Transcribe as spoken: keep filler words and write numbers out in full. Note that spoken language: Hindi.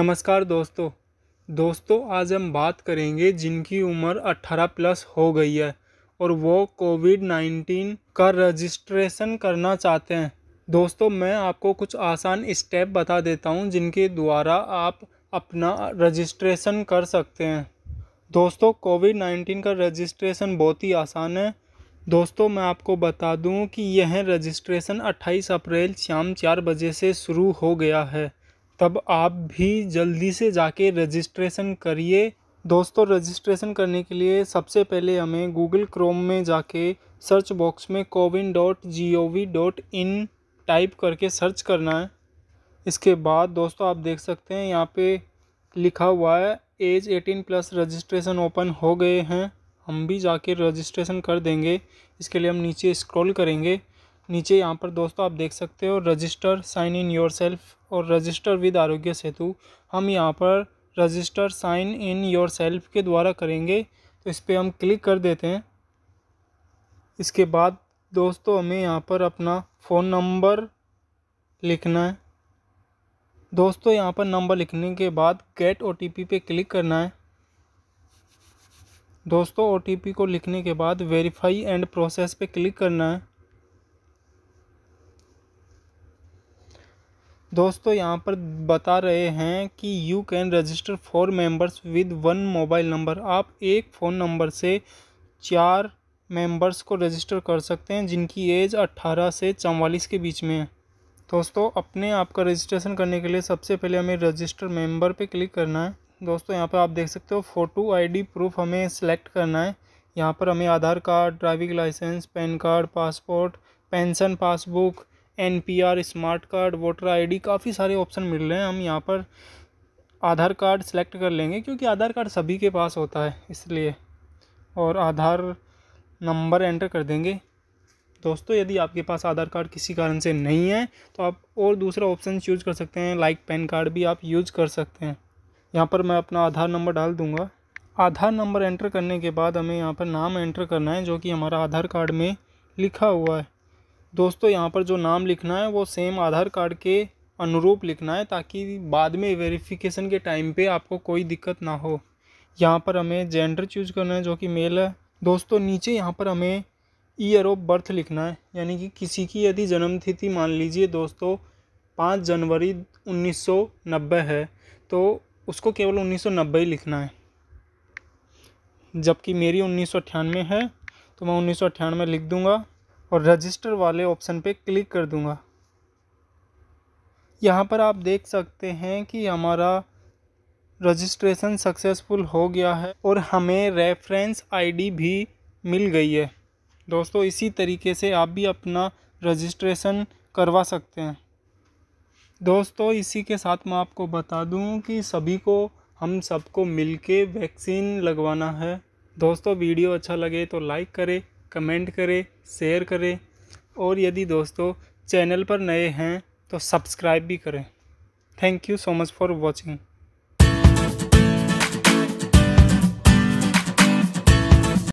नमस्कार दोस्तों दोस्तों आज हम बात करेंगे जिनकी उम्र अठारह प्लस हो गई है और वो कोविड नाइन्टीन का रजिस्ट्रेशन करना चाहते हैं। दोस्तों मैं आपको कुछ आसान स्टेप बता देता हूं जिनके द्वारा आप अपना रजिस्ट्रेशन कर सकते हैं। दोस्तों कोविड नाइन्टीन का रजिस्ट्रेशन बहुत ही आसान है। दोस्तों मैं आपको बता दूं कि यह रजिस्ट्रेशन अट्ठाईस अप्रैल शाम चार बजे से शुरू हो गया है, तब आप भी जल्दी से जाके रजिस्ट्रेशन करिए। दोस्तों रजिस्ट्रेशन करने के लिए सबसे पहले हमें गूगल क्रोम में जाके सर्च बॉक्स में CoWIN dot G O V dot in type करके सर्च करना है। इसके बाद दोस्तों आप देख सकते हैं यहाँ पे लिखा हुआ है एज अठारह प्लस रजिस्ट्रेशन ओपन हो गए हैं। हम भी जाके रजिस्ट्रेशन कर देंगे। इसके लिए हम नीचे स्क्रॉल करेंगे। नीचे यहाँ पर दोस्तों आप देख सकते हो register, sign in yourself और रजिस्टर विद आरोग्य सेतु। हम यहाँ पर register sign in yourself के द्वारा करेंगे, तो इस पर हम क्लिक कर देते हैं। इसके बाद दोस्तों हमें यहाँ पर अपना फ़ोन नंबर लिखना है। दोस्तों यहाँ पर नंबर लिखने के बाद गेट ओ टी पी पे क्लिक करना है। दोस्तों ओ टी पी को लिखने के बाद वेरीफाई एंड प्रोसेस पे क्लिक करना है। दोस्तों यहाँ पर बता रहे हैं कि you can register four members with one mobile number. आप एक फ़ोन नंबर से चार मेंबर्स को रजिस्टर कर सकते हैं जिनकी एज अट्ठारह से चवालीस के बीच में है। दोस्तों अपने आप का रजिस्ट्रेशन करने के लिए सबसे पहले हमें रजिस्टर मेंबर पे क्लिक करना है। दोस्तों यहाँ पर आप देख सकते हो फ़ोटो आईडी प्रूफ हमें सेलेक्ट करना है। यहाँ पर हमें Aadhaar card, driving licence, PAN card, passport, pension passbook, N P R, smart card, voter ID, काफ़ी सारे ऑप्शन मिल रहे हैं। हम यहाँ पर आधार कार्ड सेलेक्ट कर लेंगे क्योंकि आधार कार्ड सभी के पास होता है इसलिए, और आधार नंबर एंटर कर देंगे। दोस्तों यदि आपके पास आधार कार्ड किसी कारण से नहीं है तो आप और दूसरा ऑप्शन चूज कर सकते हैं, लाइक पैन कार्ड भी आप यूज कर सकते हैं। यहाँ पर मैं अपना आधार नंबर डाल दूँगा। आधार नंबर एंटर करने के बाद हमें यहाँ पर नाम एंटर करना है जो कि हमारा आधार कार्ड में लिखा हुआ है। दोस्तों यहाँ पर जो नाम लिखना है वो सेम आधार कार्ड के अनुरूप लिखना है ताकि बाद में वेरिफिकेशन के टाइम पे आपको कोई दिक्कत ना हो। यहाँ पर हमें जेंडर चूज करना है जो कि मेल है। दोस्तों नीचे यहाँ पर हमें ईयर ऑफ बर्थ लिखना है, यानी कि किसी की यदि जन्मतिथि मान लीजिए दोस्तों पाँच जनवरी उन्नीस सौ नब्बे है तो उसको केवल उन्नीस सौ नब्बे ही लिखना है, जबकि मेरी उन्नीस सौ अट्ठानवे है तो मैं उन्नीस सौ अट्ठानवे लिख दूँगा और रजिस्टर वाले ऑप्शन पे क्लिक कर दूंगा। यहाँ पर आप देख सकते हैं कि हमारा रजिस्ट्रेशन सक्सेसफुल हो गया है और हमें रेफरेंस आईडी भी मिल गई है। दोस्तों इसी तरीके से आप भी अपना रजिस्ट्रेशन करवा सकते हैं। दोस्तों इसी के साथ मैं आपको बता दूं कि सभी को हम सबको मिलके वैक्सीन लगवाना है। दोस्तों वीडियो अच्छा लगे तो लाइक करें, कमेंट करें, शेयर करें और यदि दोस्तों चैनल पर नए हैं तो सब्सक्राइब भी करें। Thank you so much for watching.